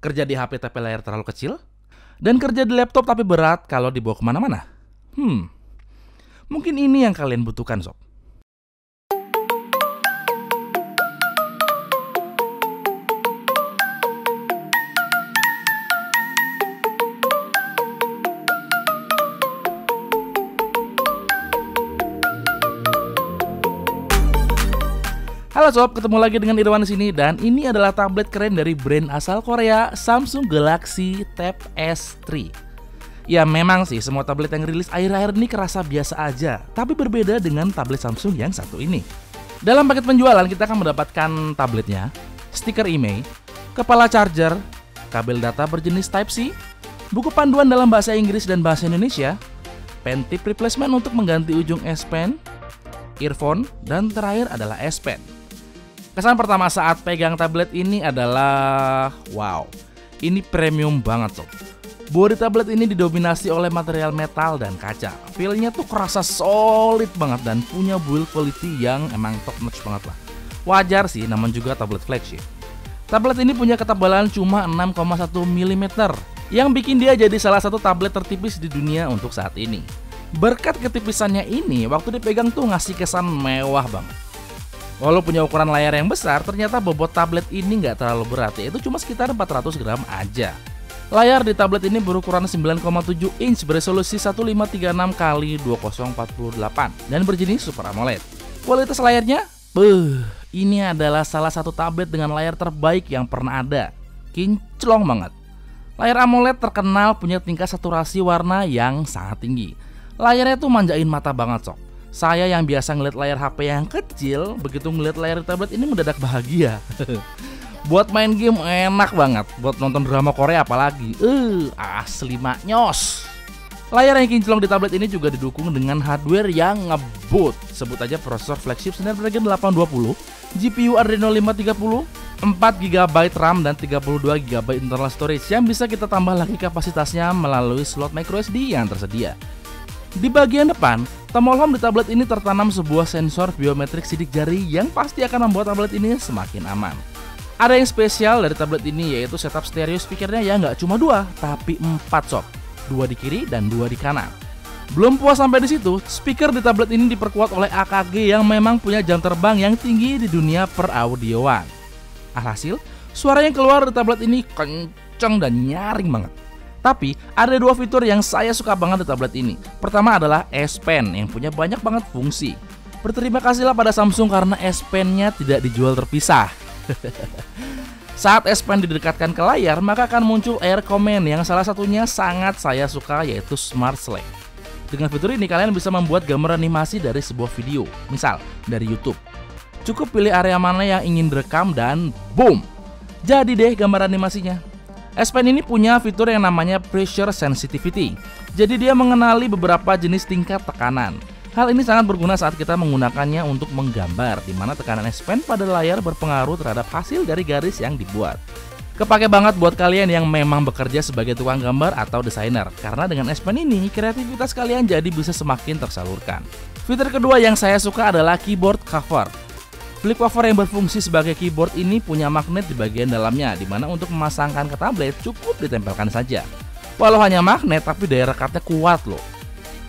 Kerja di HP tapi layar terlalu kecil? Dan kerja di laptop tapi berat kalau dibawa kemana-mana? Mungkin ini yang kalian butuhkan, sob. Halo sob, ketemu lagi dengan Irwan di sini dan ini adalah tablet keren dari brand asal Korea, Samsung Galaxy Tab S3. Ya memang sih, semua tablet yang rilis akhir-akhir ini kerasa biasa aja, tapi berbeda dengan tablet Samsung yang satu ini. Dalam paket penjualan kita akan mendapatkan tabletnya, stiker IMEI, kepala charger, kabel data berjenis Type C, buku panduan dalam bahasa Inggris dan bahasa Indonesia, pen tip replacement untuk mengganti ujung S-Pen, earphone, dan terakhir adalah S-Pen. Kesan pertama saat pegang tablet ini adalah wow, ini premium banget sob. Bodi tablet ini didominasi oleh material metal dan kaca. Feelnya tuh kerasa solid banget dan punya build quality yang emang top notch banget lah. Wajar sih, namun juga tablet flagship. Tablet ini punya ketebalan cuma 6,1 mm yang bikin dia jadi salah satu tablet tertipis di dunia untuk saat ini. Berkat ketipisannya ini, waktu dipegang tuh ngasih kesan mewah banget. Walau punya ukuran layar yang besar, ternyata bobot tablet ini nggak terlalu berat, yaitu cuma sekitar 400 gram aja. Layar di tablet ini berukuran 9,7 inch beresolusi 1536x2048 dan berjenis Super AMOLED. Kualitas layarnya? Ini adalah salah satu tablet dengan layar terbaik yang pernah ada. Kinclong banget. Layar AMOLED terkenal punya tingkat saturasi warna yang sangat tinggi. Layarnya tuh manjain mata banget sob. Saya yang biasa ngeliat layar HP yang kecil, begitu ngeliat layar tablet ini mendadak bahagia. Buat main game enak banget, buat nonton drama Korea apalagi. Asli maknyos. Layar yang kinclong di tablet ini juga didukung dengan hardware yang ngebut. Sebut aja prosesor flagship Snapdragon 820, GPU Adreno 530, 4GB RAM dan 32GB internal storage yang bisa kita tambah lagi kapasitasnya melalui slot microSD yang tersedia. Di bagian depan, tombol home di tablet ini tertanam sebuah sensor biometrik sidik jari yang pasti akan membuat tablet ini semakin aman. Ada yang spesial dari tablet ini yaitu setup stereo speakernya yang nggak cuma 2, tapi 4 sob. 2 di kiri dan 2 di kanan. Belum puas sampai di situ, speaker di tablet ini diperkuat oleh AKG yang memang punya jam terbang yang tinggi di dunia peraudioan. Alhasil, suara yang keluar di tablet ini kenceng dan nyaring banget. Tapi ada 2 fitur yang saya suka banget di tablet ini. Pertama adalah S Pen yang punya banyak banget fungsi. Berterima kasihlah pada Samsung karena S Pen-nya tidak dijual terpisah. Saat S Pen didekatkan ke layar, maka akan muncul Air Command yang salah satunya sangat saya suka yaitu Smart Select. Dengan fitur ini kalian bisa membuat gambar animasi dari sebuah video, misal dari YouTube. Cukup pilih area mana yang ingin direkam dan boom! Jadi deh gambar animasinya. S-Pen ini punya fitur yang namanya pressure sensitivity. Jadi dia mengenali beberapa jenis tingkat tekanan. Hal ini sangat berguna saat kita menggunakannya untuk menggambar, di mana tekanan S-Pen pada layar berpengaruh terhadap hasil dari garis yang dibuat. Kepake banget buat kalian yang memang bekerja sebagai tukang gambar atau desainer, karena dengan S-Pen ini kreativitas kalian jadi bisa semakin tersalurkan. Fitur kedua yang saya suka adalah keyboard cover. Flip cover yang berfungsi sebagai keyboard ini punya magnet di bagian dalamnya, dimana untuk memasangkan ke tablet cukup ditempelkan saja. Walau hanya magnet, tapi daya rekatnya kuat loh.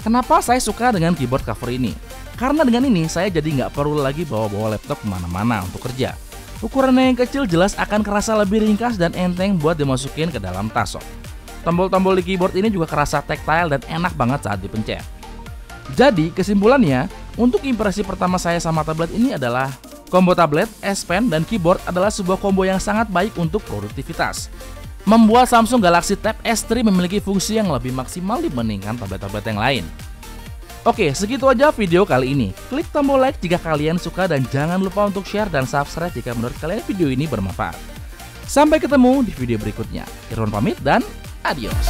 Kenapa saya suka dengan keyboard cover ini? Karena dengan ini saya jadi nggak perlu lagi bawa-bawa laptop kemana-mana untuk kerja. Ukurannya yang kecil jelas akan kerasa lebih ringkas dan enteng buat dimasukin ke dalam tas sob. Tombol-tombol di keyboard ini juga kerasa tactile dan enak banget saat dipencet. Jadi kesimpulannya, untuk impresi pertama saya sama tablet ini adalah combo tablet, S Pen, dan keyboard adalah sebuah combo yang sangat baik untuk produktivitas. Membuat Samsung Galaxy Tab S3 memiliki fungsi yang lebih maksimal dibandingkan tablet-tablet yang lain. Oke, segitu aja video kali ini. Klik tombol like jika kalian suka dan jangan lupa untuk share dan subscribe jika menurut kalian video ini bermanfaat. Sampai ketemu di video berikutnya. Irwan pamit dan adios.